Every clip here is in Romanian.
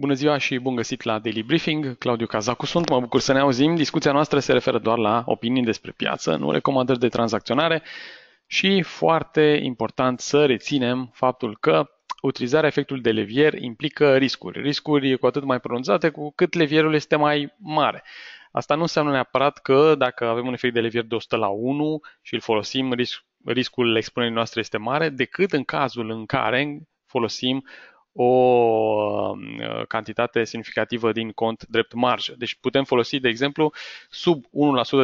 Bună ziua și bun găsit la Daily Briefing. Claudiu Cazacu sunt, mă bucur să ne auzim. Discuția noastră se referă doar la opinii despre piață, nu recomandări de tranzacționare și foarte important să reținem faptul că utilizarea efectului de levier implică riscuri. Riscuri cu atât mai pronunțate cu cât levierul este mai mare. Asta nu înseamnă neapărat că dacă avem un efect de levier de 100 la 1 și îl folosim, riscul expunerii noastre este mare, decât în cazul în care folosim o cantitate semnificativă din cont drept marjă. Deci putem folosi, de exemplu, sub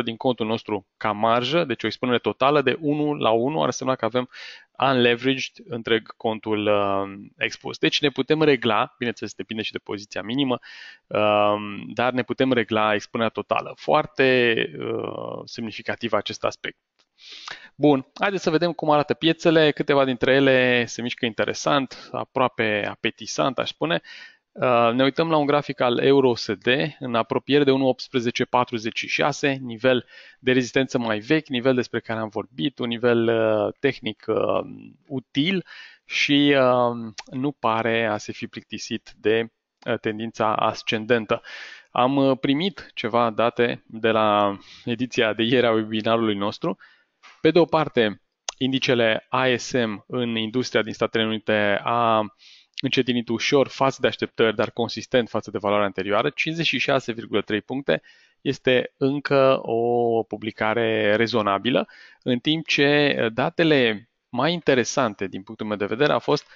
1% din contul nostru ca marjă, deci o expunere totală de 1 la 1 ar însemna că avem unleveraged întreg contul expus. Deci ne putem regla, bineînțeles depinde și de poziția minimă, dar ne putem regla expunerea totală. Foarte semnificativ acest aspect. Bun, haideți să vedem cum arată piețele, câteva dintre ele se mișcă interesant, aproape apetisant, aș spune. Ne uităm la un grafic al EURUSD în apropiere de 1.1846, nivel de rezistență mai vechi, nivel despre care am vorbit, un nivel tehnic util și nu pare a se fi plictisit de tendința ascendentă. Am primit ceva date de la ediția de ieri a webinarului nostru. Pe de o parte, indicele ISM în industria din Statele Unite a încetinit ușor față de așteptări, dar consistent față de valoarea anterioară, 56,3 puncte. Este încă o publicare rezonabilă, în timp ce datele mai interesante din punctul meu de vedere a fost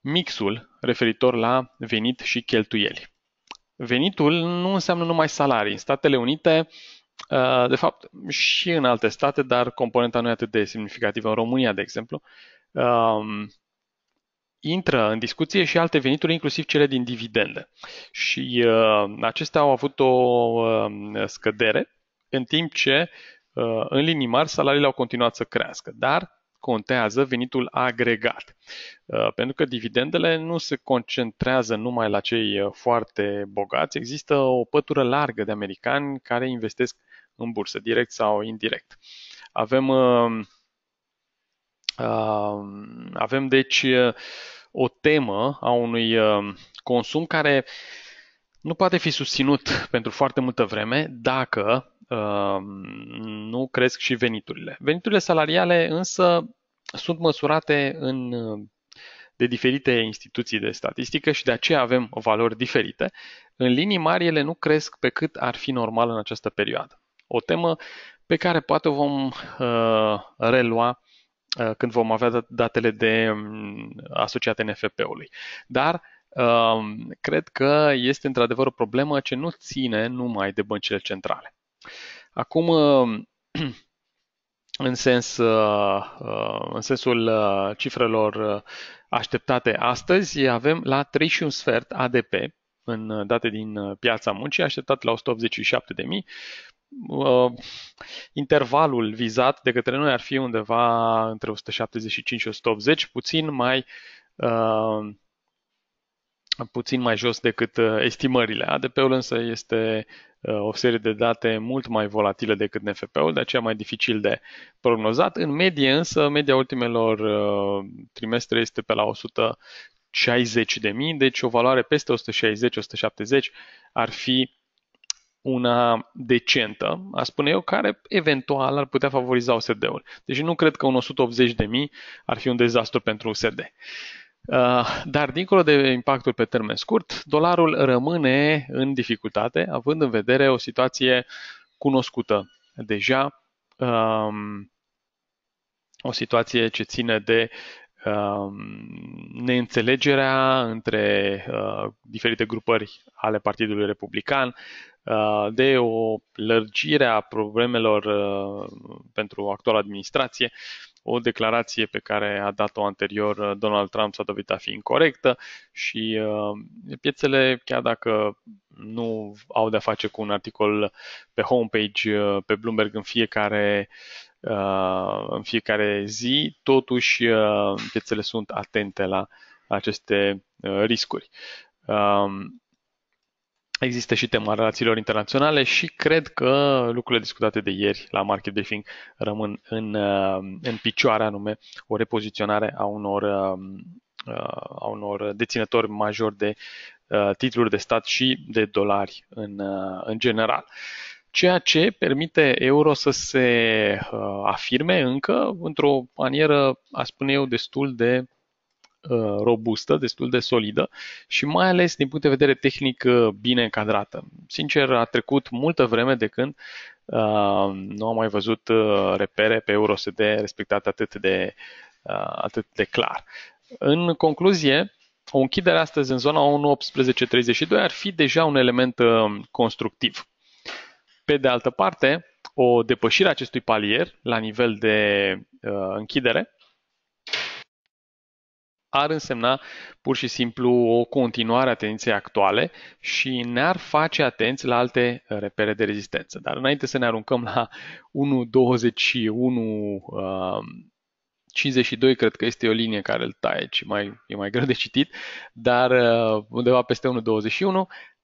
mixul referitor la venit și cheltuieli. Venitul nu înseamnă numai salarii. În Statele Unite, de fapt și în alte state, dar componenta nu e atât de semnificativă în România, de exemplu, intră în discuție și alte venituri, inclusiv cele din dividende. Și acestea au avut o scădere, în timp ce în linii mari salariile au continuat să crească, dar contează venitul agregat, pentru că dividendele nu se concentrează numai la cei foarte bogați, există o pătură largă de americani care investesc în bursă, direct sau indirect. Avem deci o temă a unui consum care nu poate fi susținut pentru foarte multă vreme dacă nu cresc și veniturile. Veniturile salariale însă sunt măsurate de diferite instituții de statistică și de aceea avem valori diferite. În linii mari ele nu cresc pe cât ar fi normal în această perioadă. O temă pe care poate o vom relua când vom avea datele asociate NFP-ului. Dar cred că este într-adevăr o problemă ce nu ține numai de băncile centrale. Acum, în sensul cifrelor așteptate astăzi, avem la 3,25 ADP, în date din piața muncii, așteptat la 187.000. Intervalul vizat de către noi ar fi undeva între 175 și 180, puțin mai jos decât estimările. ADP-ul însă este o serie de date mult mai volatile decât NFP-ul, de aceea mai dificil de prognozat. În medie însă, media ultimelor trimestre este pe la 160.000, deci o valoare peste 160-170 ar fi una decentă, aș spune eu, care eventual ar putea favoriza OSD-ul. Deci nu cred că un 180.000 ar fi un dezastru pentru OSD. Dar dincolo de impactul pe termen scurt, dolarul rămâne în dificultate, având în vedere o situație cunoscută deja, o situație ce ține de neînțelegerea între diferite grupări ale Partidului Republican, de o lărgire a problemelor pentru actuala administrație. O declarație pe care a dat-o anterior Donald Trump s-a dovedit a fi incorectă și piețele, chiar dacă nu au de-a face cu un articol pe homepage, pe Bloomberg în fiecare zi, totuși piețele sunt atente la aceste riscuri. Există și tema relațiilor internaționale și cred că lucrurile discutate de ieri la Market Defining rămân în picioare, anume o repoziționare a unor deținători majori de titluri de stat și de dolari în general. Ceea ce permite euro să se afirme încă într-o manieră, aș spune eu, destul de robustă, destul de solidă și mai ales din punct de vedere tehnic bine încadrată. Sincer, a trecut multă vreme de când nu am mai văzut repere pe EURUSD respectate atât de clar. În concluzie, o închidere astăzi în zona 1.1832 ar fi deja un element constructiv. Pe de altă parte, o depășire a acestui palier la nivel de închidere ar însemna pur și simplu o continuare a tendinței actuale și ne-ar face atenți la alte repere de rezistență. Dar înainte să ne aruncăm la 1.21.52, cred că este o linie care îl taie și e mai greu de citit, dar undeva peste 1.21,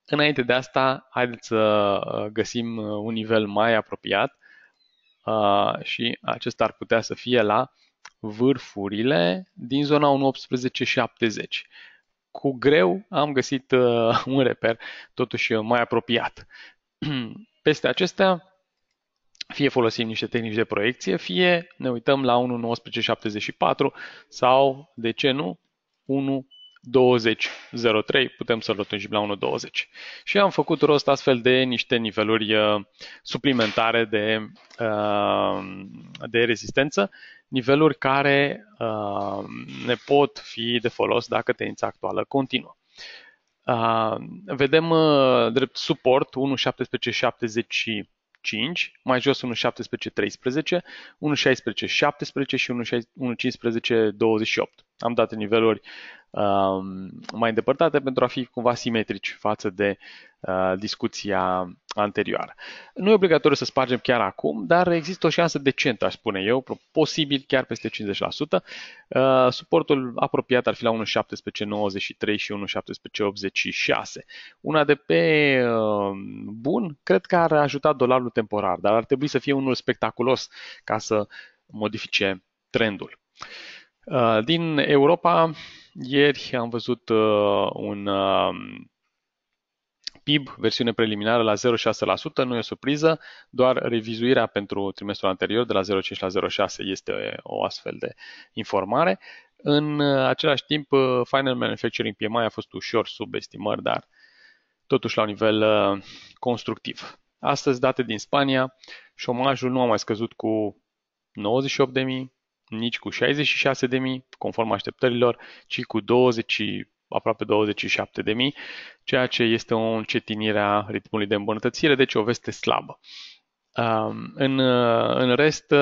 înainte de asta, haideți să găsim un nivel mai apropiat și acesta ar putea să fie la vârfurile din zona 1.1870. Cu greu am găsit un reper totuși mai apropiat. Peste acestea, fie folosim niște tehnici de proiecție, fie ne uităm la 1.1974 sau, de ce nu, 1.2003, putem să-l rotunjim la 1.20. Și am făcut rost astfel de niște niveluri suplimentare de rezistență, niveluri care ne pot fi de folos dacă tendința actuală continuă. Vedem drept suport 1.1775, mai jos 1.1713, 1.1617 și 1.1528. Am dat niveluri mai îndepărtate pentru a fi cumva simetrici față de discuția anterioară. Nu e obligatoriu să spargem chiar acum, dar există o șansă decentă, aș spune eu, posibil chiar peste 50%. Suportul apropiat ar fi la 1.1793 și 1.1786. Un ADP bun, cred că ar ajuta dolarul temporar, dar ar trebui să fie unul spectaculos ca să modifice trendul. Din Europa, ieri am văzut un PIB, versiune preliminară, la 0,6%, nu e o surpriză, doar revizuirea pentru trimestrul anterior de la 0,5 la 0,6 este o astfel de informare. În același timp, Final Manufacturing PMI a fost ușor sub estimări, dar totuși la un nivel constructiv. Astăzi, date din Spania, șomajul nu a mai scăzut cu 98.000. nici cu 66.000, conform așteptărilor, ci cu aproape 27.000, ceea ce este o încetinire a ritmului de îmbunătățire, deci o veste slabă. În rest,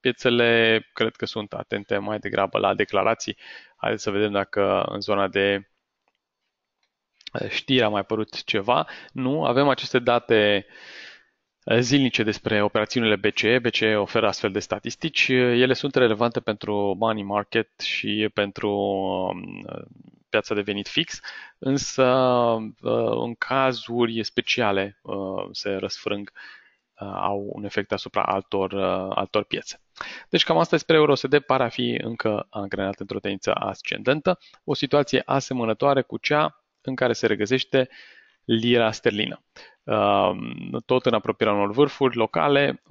piețele cred că sunt atente mai degrabă la declarații. Haideți să vedem dacă în zona de știri a mai apărut ceva. Nu, avem aceste date zilnice despre operațiunile BCE. BCE oferă astfel de statistici. Ele sunt relevante pentru money market și pentru piața de venit fix, însă în cazuri speciale se răsfrâng, au un efect asupra altor piețe. Deci cam asta despre EURUSD, pare a fi încă angrenat într-o tendință ascendentă, o situație asemănătoare cu cea în care se regăsește lira sterlină. Tot în apropierea unor vârfuri locale,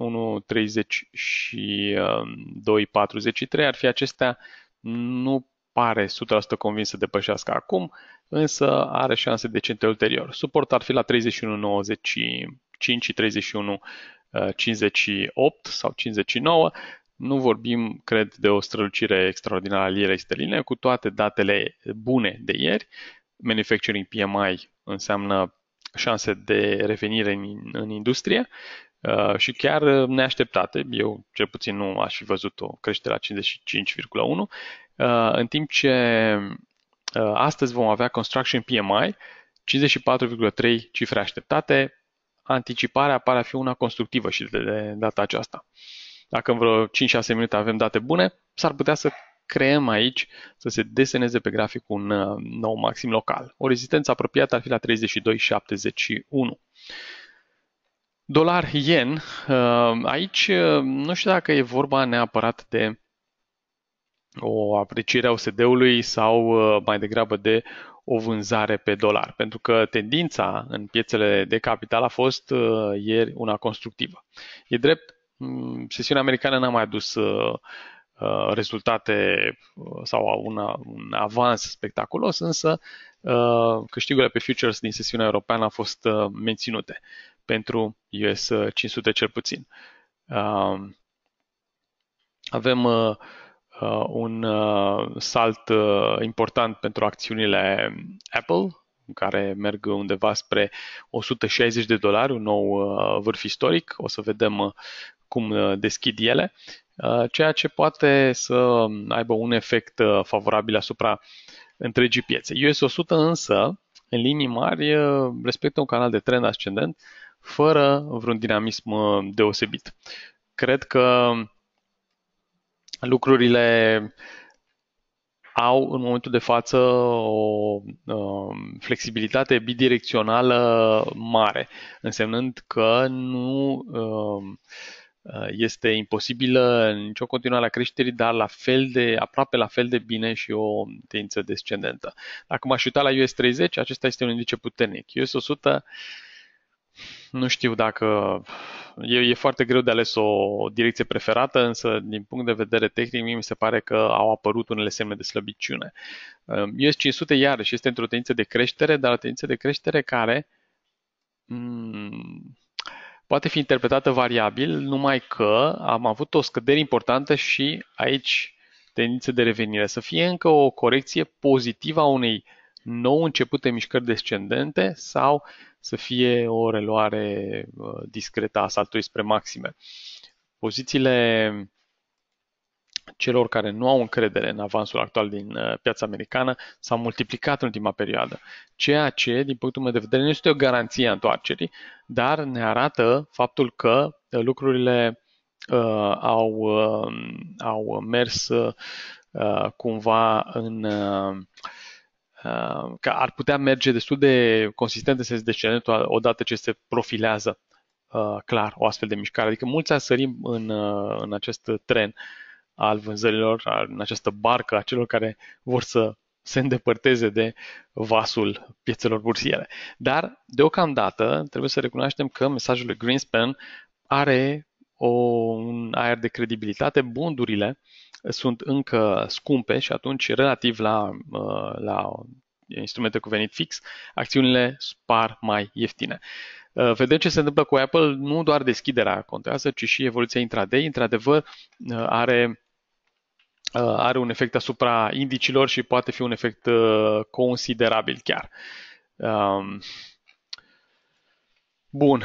1.30 și 2.43 ar fi acestea. Nu pare 100% convins să depășească acum, însă are șanse decente ulterior. Suport ar fi la 31.95 și 31.58 sau 59. Nu vorbim, cred, de o strălucire extraordinară a lirei sterline, cu toate datele bune de ieri. Manufacturing PMI înseamnă șanse de revenire în industrie și chiar neașteptate. Eu cel puțin nu aș fi văzut o creștere la 55,1, în timp ce astăzi vom avea Construction PMI, 54,3 cifre așteptate. Anticiparea pare a fi una constructivă și de data aceasta. Dacă în vreo 5-6 minute avem date bune, s-ar putea să creăm aici, să se deseneze pe grafic un nou maxim local. O rezistență apropiată ar fi la 32.71. Dolar-yen, aici nu știu dacă e vorba neapărat de o apreciere a USD-ului sau mai degrabă de o vânzare pe dolar, pentru că tendința în piețele de capital a fost ieri una constructivă. E drept, sesiunea americană n-a mai adus rezultate sau un avans spectaculos, însă câștigurile pe futures din sesiunea europeană au fost menținute pentru US 500 cel puțin. Avem un salt important pentru acțiunile Apple, care merg undeva spre $160, un nou vârf istoric. O să vedem cum deschid ele, ceea ce poate să aibă un efect favorabil asupra întregii piețe. US100 însă, în linii mari, respectă un canal de trend ascendent, fără vreun dinamism deosebit. Cred că lucrurile au în momentul de față o flexibilitate bidirecțională mare, însemnând că nu este imposibilă nicio continuare a creșterii, dar aproape la fel de bine și o tendință descendentă. Dacă m-aș uita la US30, acesta este un indice puternic. US100, nu știu dacă... E foarte greu de ales o direcție preferată, însă din punct de vedere tehnic mi se pare că au apărut unele semne de slăbiciune. US500 iarăși este într-o tendință de creștere, dar o tendință de creștere care poate fi interpretată variabil, numai că am avut o scădere importantă și aici tendință de revenire. Să fie încă o corecție pozitivă a unei nou începute mișcări descendente sau să fie o reluare discretă a saltului spre maxime. Pozițiile celor care nu au încredere în avansul actual din piața americană s-au multiplicat în ultima perioadă, ceea ce, din punctul meu de vedere, nu este o garanție a întoarcerii, dar ne arată faptul că lucrurile au mers cumva în... că ar putea merge destul de consistent în sens descendent odată ce se profilează clar o astfel de mișcare. Adică mulți sărim în acest tren al vânzărilor, în această barcă a celor care vor să se îndepărteze de vasul piețelor bursiere. Dar, deocamdată, trebuie să recunoaștem că mesajul lui Greenspan are un aer de credibilitate, bondurile sunt încă scumpe și atunci, relativ la instrumente cu venit fix, acțiunile par mai ieftine. Vedem ce se întâmplă cu Apple, nu doar deschiderea contează, ci și evoluția intraday. Într-adevăr, are un efect asupra indicilor și poate fi un efect considerabil chiar. Bun.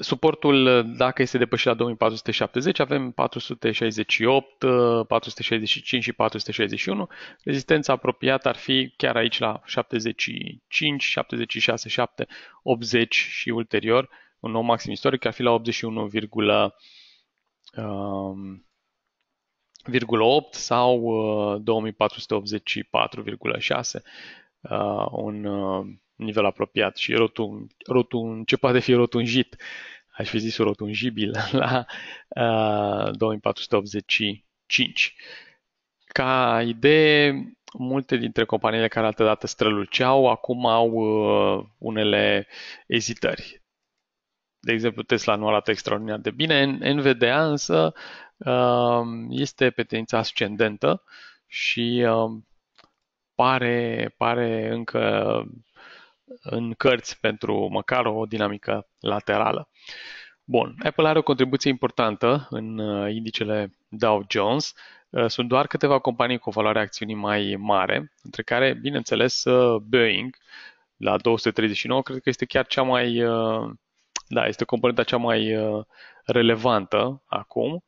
Suportul, dacă este depășit la 2470, avem 468, 465 și 461. Rezistența apropiată ar fi chiar aici la 75, 76, 7, 80 și ulterior un nou maxim istoric ar fi la 81,8 sau 2484,6, un nivel apropiat și începa de fi rotunjit, aș fi zis rotunjibil, la 2485. Ca idee, multe dintre companiile care altădată străluceau, acum au unele ezitări. De exemplu, Tesla nu arată extraordinar de bine, NVDA însă este pe tendința ascendentă și pare încă în cărți pentru măcar o dinamică laterală. Bun, Apple are o contribuție importantă în indicele Dow Jones. Sunt doar câteva companii cu o valoare acțiunii mai mare, între care, bineînțeles, Boeing la 239, cred că este chiar este componenta cea mai relevantă acum.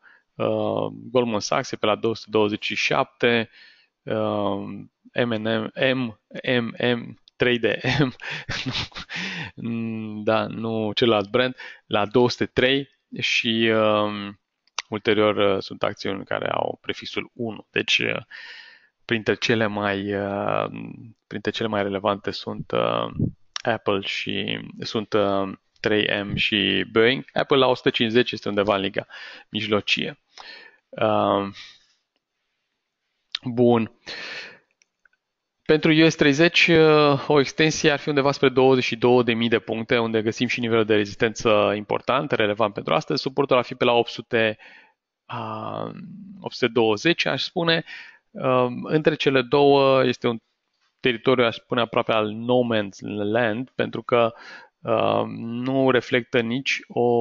Goldman Sachs e pe la 227, M&M 3DM, da, nu celălalt brand, la 203 și ulterior sunt acțiuni care au prefixul 1. Deci, printre cele mai relevante sunt Apple și sunt 3M și Boeing. Apple la 150 este undeva în liga mijlocie. Bun. Pentru US30 o extensie ar fi undeva spre 22.000 de puncte, unde găsim și nivelul de rezistență important, relevant pentru astăzi. Suportul ar fi pe la 820, aș spune. Între cele două este un teritoriu, aș spune, aproape al no man's land, pentru că nu reflectă nici o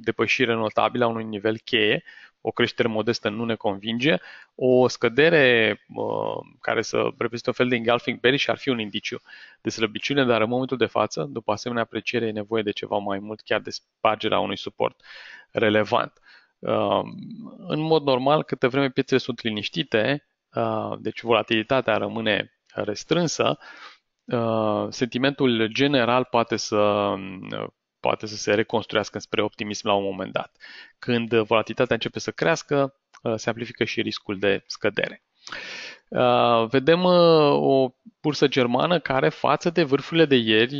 depășire notabilă a unui nivel cheie. O creștere modestă nu ne convinge. O scădere care să reprezintă un fel de engulfing bearish ar fi un indiciu de slăbiciune, dar în momentul de față, după asemenea apreciere, e nevoie de ceva mai mult, chiar de spargerea unui suport relevant. În mod normal, câte vreme piețele sunt liniștite, deci volatilitatea rămâne restrânsă, sentimentul general poate să se reconstruiască spre optimism la un moment dat. Când volatilitatea începe să crească, se amplifică și riscul de scădere. Vedem o bursă germană care, față de vârfurile de ieri,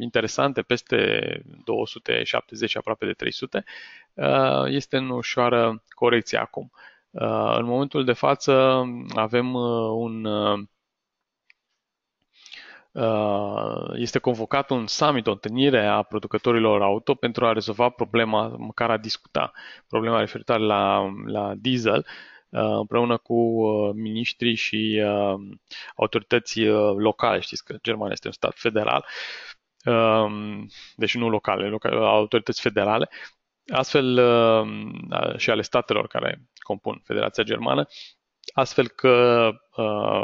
interesante, peste 270, aproape de 300, este în ușoară corecție acum. În momentul de față avem este convocat un summit, o întâlnire a producătorilor auto pentru a rezolva problema, măcar a discuta problema referitoare la diesel, împreună cu miniștrii și autorități locale. Știți că Germania este un stat federal, deci nu locale, autorități federale, astfel și ale statelor care compun Federația Germană. Astfel că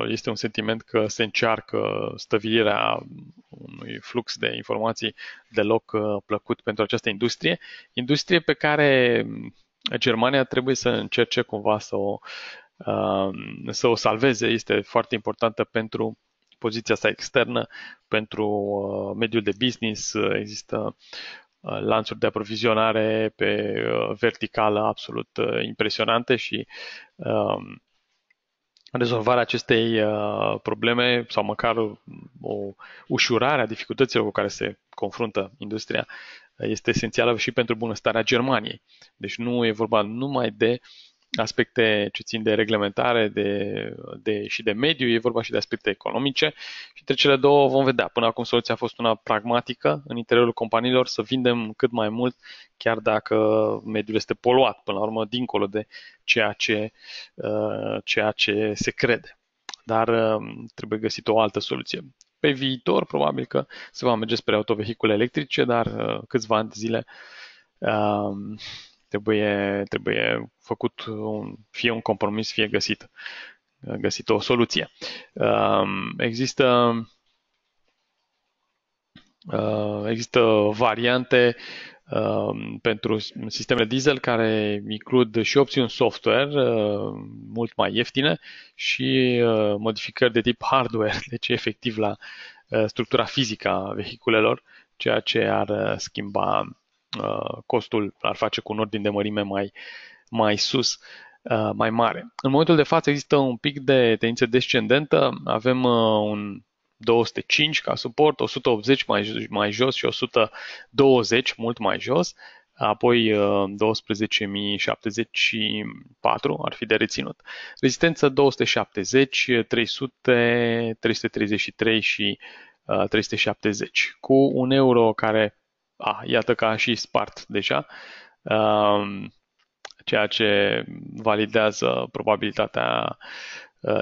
este un sentiment că se încearcă stăvilirea unui flux de informații deloc plăcut pentru această industrie pe care Germania trebuie să încerce cumva să o salveze. Este foarte importantă pentru poziția sa externă, pentru mediul de business. Există lanțuri de aprovizionare pe verticală absolut impresionante și rezolvarea acestei probleme, sau măcar o ușurare a dificultăților cu care se confruntă industria, este esențială și pentru bunăstarea Germaniei. Deci nu e vorba numai de aspecte ce țin de reglementare și de mediu, e vorba și de aspecte economice și între cele două vom vedea. Până acum soluția a fost una pragmatică în interiorul companiilor, să vindem cât mai mult, chiar dacă mediul este poluat, până la urmă, dincolo de ceea ce se crede. Dar trebuie găsit o altă soluție. Pe viitor, probabil că se va merge spre autovehicule electrice, dar câțiva ani de zile trebuie făcut fie un compromis, fie găsit o soluție. Există variante pentru sistemele diesel care includ și opțiuni software mult mai ieftine și modificări de tip hardware, deci efectiv la structura fizică a vehiculelor, ceea ce ar schimba costul, ar face cu un ordin de mărime mai sus, mai mare. În momentul de față există un pic de tendință descendentă, avem un 205 ca suport, 180 mai jos și 120 mult mai jos, apoi 12.074 ar fi de reținut. Rezistență 270, 300, 333 și 370, cu un euro care iată că a și spart deja, ceea ce validează probabilitatea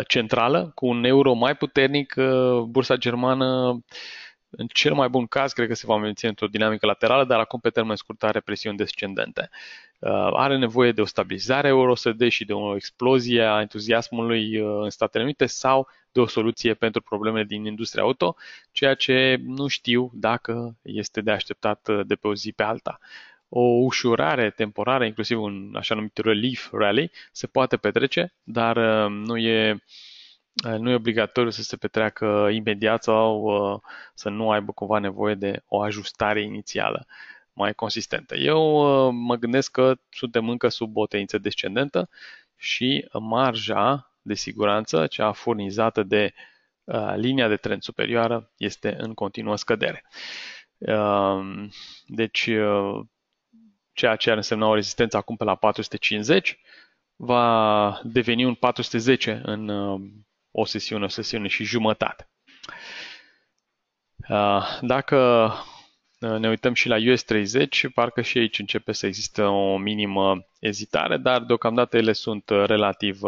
centrală. Cu un euro mai puternic, bursa germană, în cel mai bun caz, cred că se va menține într-o dinamică laterală, dar acum pe termen scurt are presiuni descendente. Are nevoie de o stabilizare EURUSD și de o explozie a entuziasmului în Statele Unite sau de o soluție pentru problemele din industria auto, ceea ce nu știu dacă este de așteptat de pe o zi pe alta. O ușurare temporară, inclusiv un așa numit relief rally, se poate petrece, dar nu e obligatoriu să se petreacă imediat sau să nu aibă cumva nevoie de o ajustare inițială mai consistentă. Eu mă gândesc că suntem încă sub o tendință descendentă și marja de siguranță, cea furnizată de linia de trend superioară, este în continuă scădere. Deci, ceea ce ar însemna o rezistență acum pe la 450, va deveni un 410 în o sesiune și jumătate. Dacă ne uităm și la US30, parcă și aici începe să există o minimă ezitare, dar deocamdată ele sunt relativ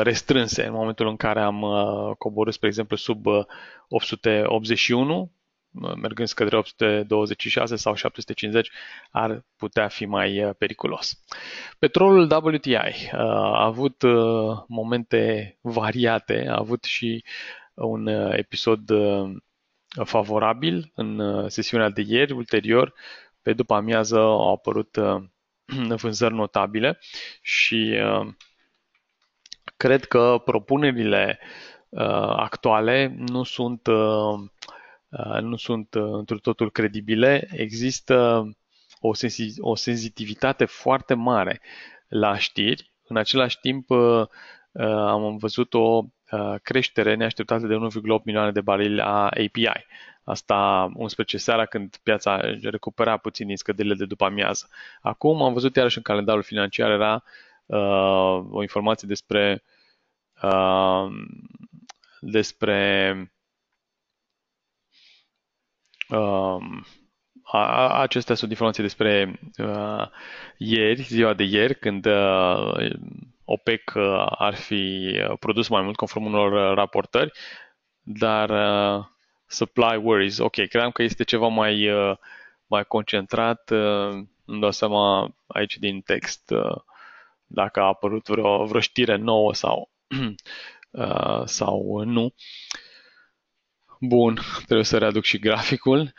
restrânse. În momentul în care am coborât, spre exemplu, sub 881, mergând către 826 sau 750, ar putea fi mai periculos. Petrolul WTI a avut momente variate, a avut și un episod favorabil în sesiunea de ieri. Ulterior, pe după amiază, au apărut vânzări notabile și cred că propunerile actuale nu sunt întru totul credibile. Există o senzitivitate foarte mare la știri. În același timp, am văzut o creștere neașteptată de 1,8 milioane de barili a API. Asta 11 seara, când piața recupera puțin din scăderile de după amiază. Acum am văzut iarăși în calendarul financiar era o informație acestea sunt informații despre ziua de ieri, când OPEC ar fi produs mai mult conform unor raportări, dar supply worries, ok, credeam că este ceva mai concentrat, îmi dau seama aici din text dacă a apărut vreo știre nouă sau nu. Bun, trebuie să readuc și graficul.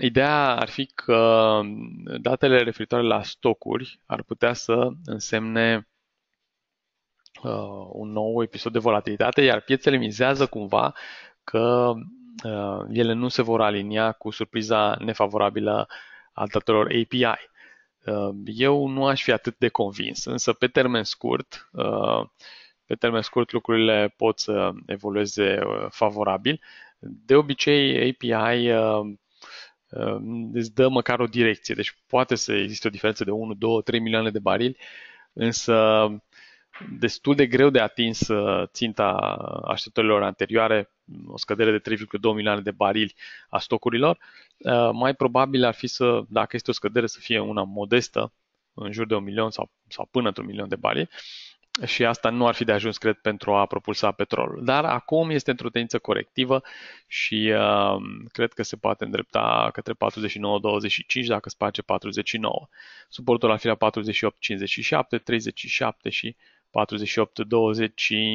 Ideea ar fi că datele referitoare la stocuri ar putea să însemne un nou episod de volatilitate, iar piețele mizează cumva că ele nu se vor alinia cu surpriza nefavorabilă a datelor API. Eu nu aș fi atât de convins, însă pe termen scurt lucrurile pot să evolueze favorabil. De obicei, API îți dă măcar o direcție, deci poate să existe o diferență de 1, 2, 3 milioane de barili, însă destul de greu de atins ținta așteptărilor anterioare, o scădere de 3,2 milioane de barili a stocurilor. Mai probabil ar fi dacă este o scădere, să fie una modestă, în jur de 1 milion sau până într-un 1 milion de barili. Și asta nu ar fi de ajuns, cred, pentru a propulsa petrolul. Dar acum este într-o tendință corectivă și cred că se poate îndrepta către 49-25, dacă se face 49. Suportul ar fi la 48-57, 37 și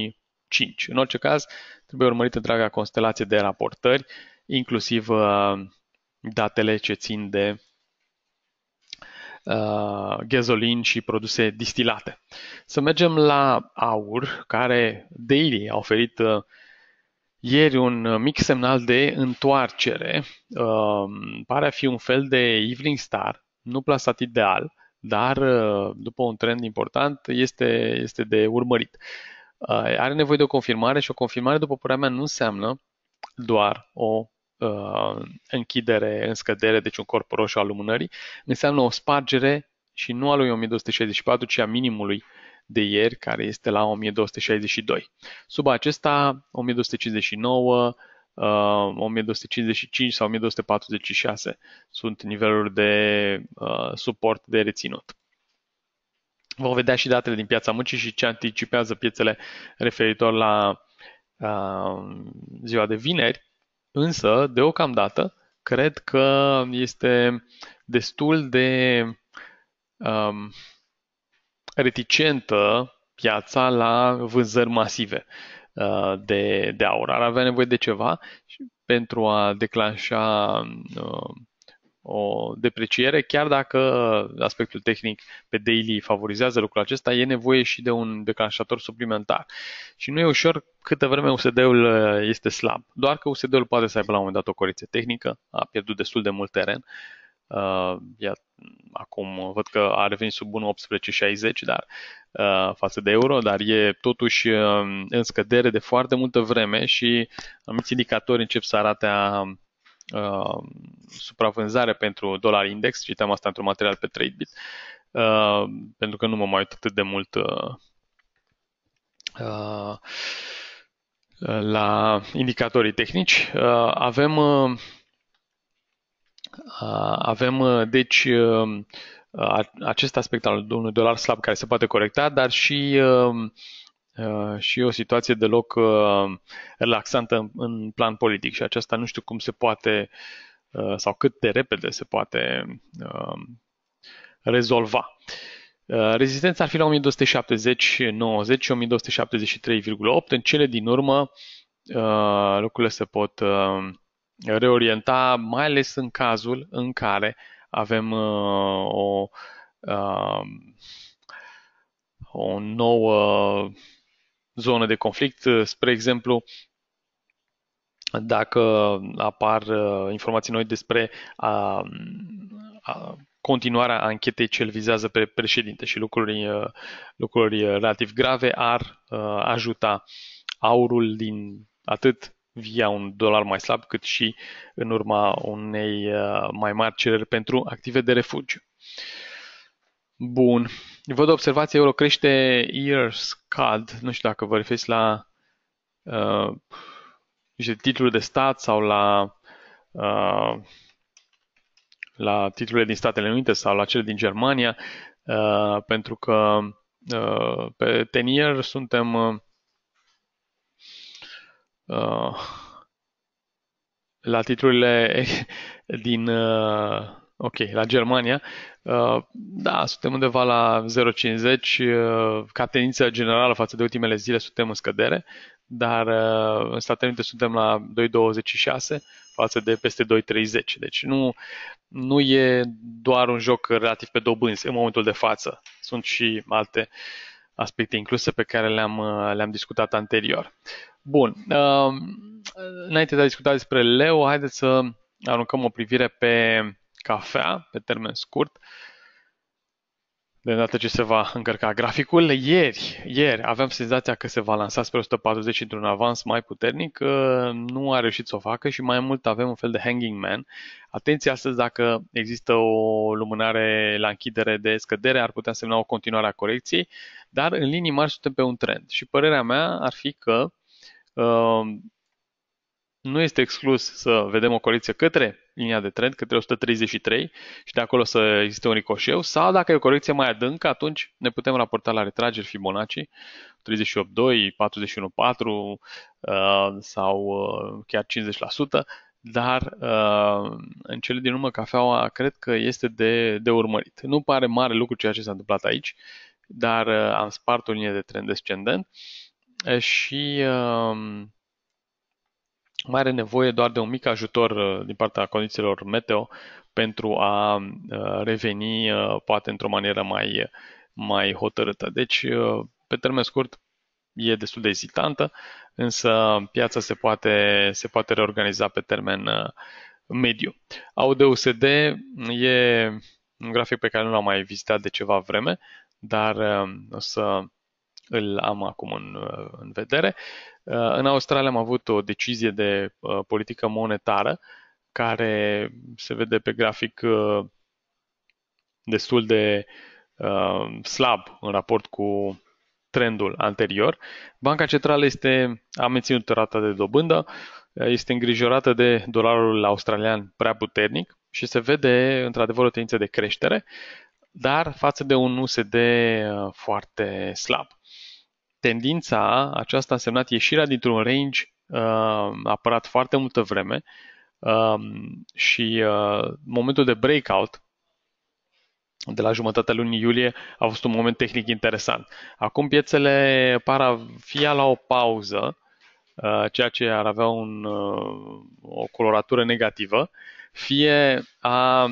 48-25. În orice caz, trebuie urmărită întreaga constelație de raportări, inclusiv datele ce țin de gasolin și produse distilate. Să mergem la aur, care daily a oferit ieri un mic semnal de întoarcere. Pare a fi un fel de evening star, nu plasat ideal, dar după un trend important este de urmărit. Are nevoie de o confirmare și o confirmare, după părerea mea, nu înseamnă doar o închidere în scădere, deci un corp roșu al lumânării, înseamnă o spargere și nu a lui 1264, ci a minimului de ieri, care este la 1262. Sub acesta, 1259, 1255 sau 1246 sunt niveluri de suport de reținut. Vom vedea și datele din piața muncii și ce anticipează piețele referitor la ziua de vineri. Însă, deocamdată, cred că este destul de reticentă piața la vânzări masive de aur. Ar avea nevoie de ceva pentru a declanșa o depreciere, chiar dacă aspectul tehnic pe daily favorizează lucrul acesta, e nevoie și de un declanșator suplimentar. Și nu e ușor câtă vreme USD-ul este slab. Doar că USD-ul poate să aibă la un moment dat o corecție tehnică, a pierdut destul de mult teren. Acum văd că a revenit sub 1,1860 dar față de euro, dar e totuși în scădere de foarte multă vreme și anumiți indicatori încep să arate a supravânzare pentru dolar index, citeam asta într-un material pe Tradebit, pentru că nu mă mai uit atât de mult la indicatorii tehnici. Avem deci acest aspect al unui dolar slab care se poate corecta, dar și o situație deloc relaxantă în plan politic, și aceasta nu știu cum se poate sau cât de repede se poate rezolva. Rezistența ar fi la 1270,90 și 1273,8. În cele din urmă lucrurile se pot reorienta, mai ales în cazul în care avem o nouă zonă de conflict. Spre exemplu, dacă apar informații noi despre continuarea anchetei ce îl vizează pe președinte, și lucruri relativ grave ar ajuta aurul din atât via un dolar mai slab, cât și în urma unei mai mari cereri pentru active de refugiu. Bun. Văd o observație, euro crește EURUSD, nu știu dacă vă referiți la titluri de stat sau la titlurile din Statele Unite sau la cele din Germania, pentru că pe 10-year suntem la titlurile din... Ok, la Germania, da, suntem undeva la 0,50, ca tendință generală față de ultimele zile suntem în scădere, dar în Statele Unite suntem la 2,26 față de peste 2,30, deci nu e doar un joc relativ pe dobânzi în momentul de față, sunt și alte aspecte incluse pe care le-am discutat anterior. Bun, înainte de a discuta despre leu, haideți să aruncăm o privire pe cafea, pe termen scurt, de îndată ce se va încărca graficul. Ieri aveam senzația că se va lansa spre 140 într-un avans mai puternic, nu a reușit să o facă și mai mult avem un fel de hanging man. Atenție astăzi, dacă există o lumânare la închidere de scădere, ar putea semna o continuare a corecției, dar în linii mari suntem pe un trend și părerea mea ar fi că nu este exclus să vedem o corecție către linia de trend, către 133, și de acolo să existe un ricoșeu, sau dacă e o corecție mai adâncă, atunci ne putem raporta la retrageri Fibonacci, 38.2, 41.4 sau chiar 50%, dar în cele din urmă cafeaua cred că este de urmărit. Nu pare mare lucru ceea ce s-a întâmplat aici, dar am spart o linie de trend descendent și... mai are nevoie doar de un mic ajutor din partea condițiilor meteo pentru a reveni poate într-o manieră mai hotărâtă. Deci, pe termen scurt, e destul de ezitantă, însă piața se poate reorganiza pe termen mediu. AUDUSD e un grafic pe care nu l-am mai vizitat de ceva vreme, dar o să îl am acum în vedere. În Australia am avut o decizie de politică monetară care se vede pe grafic destul de slab în raport cu trendul anterior. Banca Centrală a menținut rata de dobândă, este îngrijorată de dolarul australian prea puternic și se vede într-adevăr o tendință de creștere, dar față de un USD foarte slab. Tendința aceasta a însemnat ieșirea dintr-un range apărat foarte multă vreme și momentul de breakout de la jumătatea lunii iulie a fost un moment tehnic interesant. Acum piețele par a fi la o pauză, ceea ce ar avea o coloratură negativă, fie a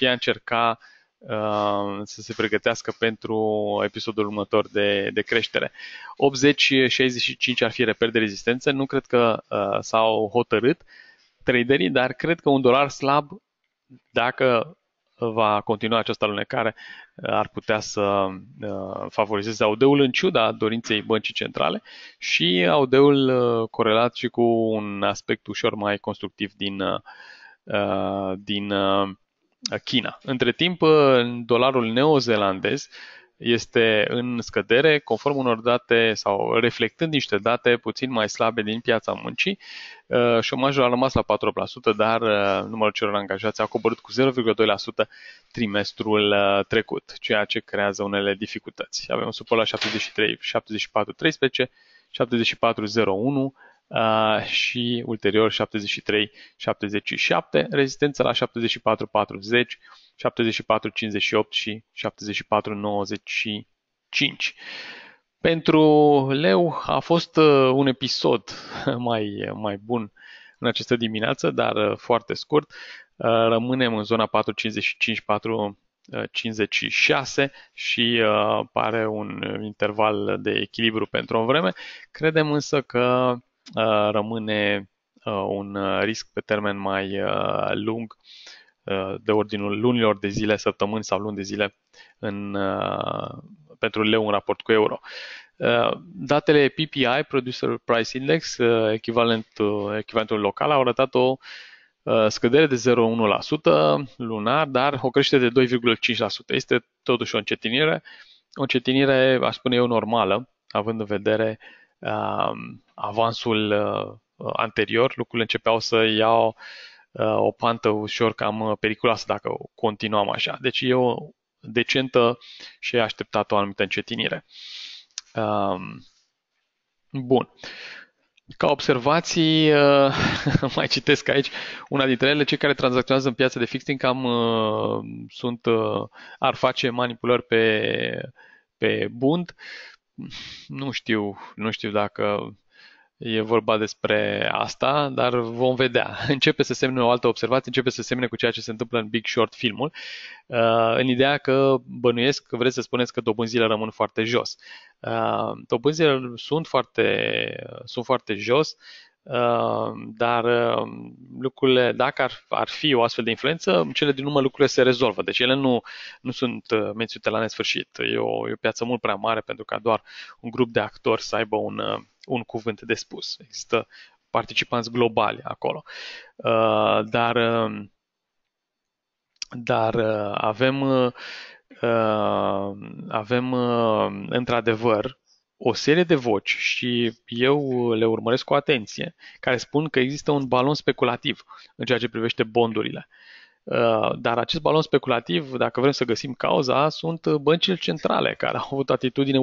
încerca să se pregătească pentru episodul următor de creștere. 80-65 ar fi reper de rezistență. Nu cred că s-au hotărât traderii, dar cred că un dolar slab, dacă va continua această alunecare, ar putea să favorizeze AUD-ul în ciuda dorinței băncii centrale și AUD-ul corelat și cu un aspect ușor mai constructiv din China. Între timp, dolarul neozelandez este în scădere, conform unor date sau reflectând niște date puțin mai slabe din piața muncii. Șomajul a rămas la 4%, dar numărul celor angajați a coborât cu 0,2% trimestrul trecut, ceea ce creează unele dificultăți. Avem un suport la 73,7413, 74,01 și ulterior 73,77, rezistența la 74,40, 74,58 și 74,95. Pentru leu a fost un episod mai bun în această dimineață, dar foarte scurt. Rămânem în zona 4,55-4,56 și pare un interval de echilibru pentru o vreme. Credem însă că rămâne un risc pe termen mai lung, de ordinul lunilor de zile, săptămâni sau luni de zile pentru leu în raport cu euro. Datele PPI, Producer Price Index, echivalentul local, au arătat o scădere de 0,1% lunar, dar o creștere de 2,5%. Este totuși o încetinire, aș spune eu, normală, având în vedere avansul anterior. Lucrurile începeau să iau o pantă ușor cam periculoasă dacă continuăm așa. Deci e o decentă și e așteptat o anumită încetinire. Bun. Ca observații, mai citesc aici una dintre ele: cei care tranzacționează în piața de fixed income ar face manipulări pe bund. Nu știu dacă e vorba despre asta, dar vom vedea. Începe să semne o altă observație, începe să semne cu ceea ce se întâmplă în Big Short, filmul, în ideea că bănuiesc că vreți să spuneți că dobânzile rămân foarte jos. Dobânzile sunt foarte jos, dar lucrurile, dacă ar fi o astfel de influență, în cele din urmă lucrurile se rezolvă. Deci ele nu sunt menționate la nesfârșit. E o piață mult prea mare pentru ca doar un grup de actori să aibă un cuvânt de spus. Există participanți globali acolo. Dar avem într-adevăr o serie de voci, și eu le urmăresc cu atenție, care spun că există un balon speculativ în ceea ce privește bondurile. Dar acest balon speculativ, dacă vrem să găsim cauza, sunt băncile centrale, care au avut atitudine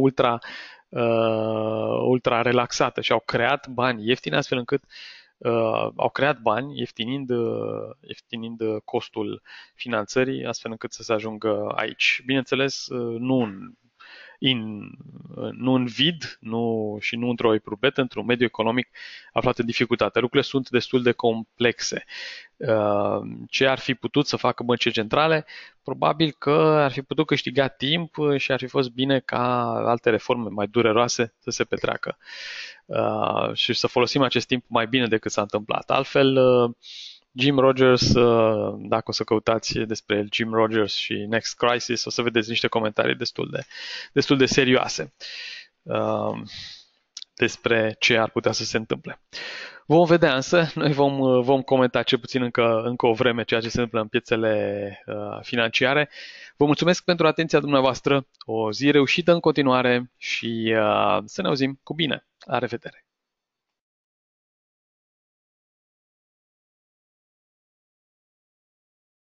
ultra relaxată și au creat bani ieftini, astfel încât ieftinind costul finanțării, astfel încât să se ajungă aici. Bineînțeles, nu în vid, și nu într-o eprubetă, într-un mediu economic aflat în dificultate. Lucrurile sunt destul de complexe. Ce ar fi putut să facă băncile centrale? Probabil că ar fi putut câștiga timp și ar fi fost bine ca alte reforme mai dureroase să se petreacă și să folosim acest timp mai bine decât s-a întâmplat. Altfel, Jim Rogers, dacă o să căutați despre el, Jim Rogers și Next Crisis, o să vedeți niște comentarii destul de serioase despre ce ar putea să se întâmple. Vom vedea însă, noi vom comenta cel puțin încă o vreme ceea ce se întâmplă în piețele financiare. Vă mulțumesc pentru atenția dumneavoastră, o zi reușită în continuare și să ne auzim cu bine. La revedere!